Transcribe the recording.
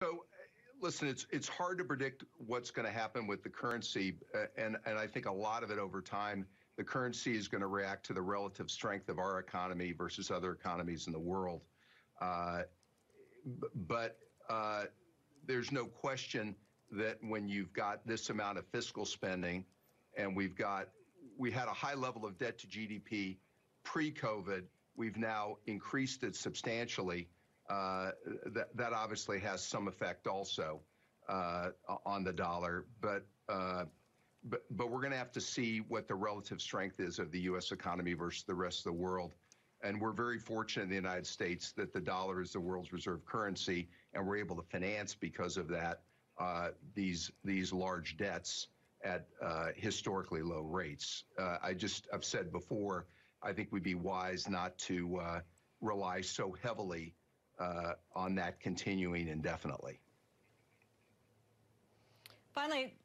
So, listen, it's hard to predict what's going to happen with the currency, and I think a lot of it over time, the currency is going to react to the relative strength of our economy versus other economies in the world. But there's no question that when you've got this amount of fiscal spending, and we had a high level of debt to GDP pre-COVID, we've now increased it substantially. That obviously has some effect also on the dollar, but we're going to have to see what the relative strength is of the U.S. economy versus the rest of the world. And we're very fortunate in the United States that the dollar is the world's reserve currency, and we're able to finance, because of that, these large debts at historically low rates. I've said before, I think we'd be wise not to rely so heavily on that continuing indefinitely. Finally,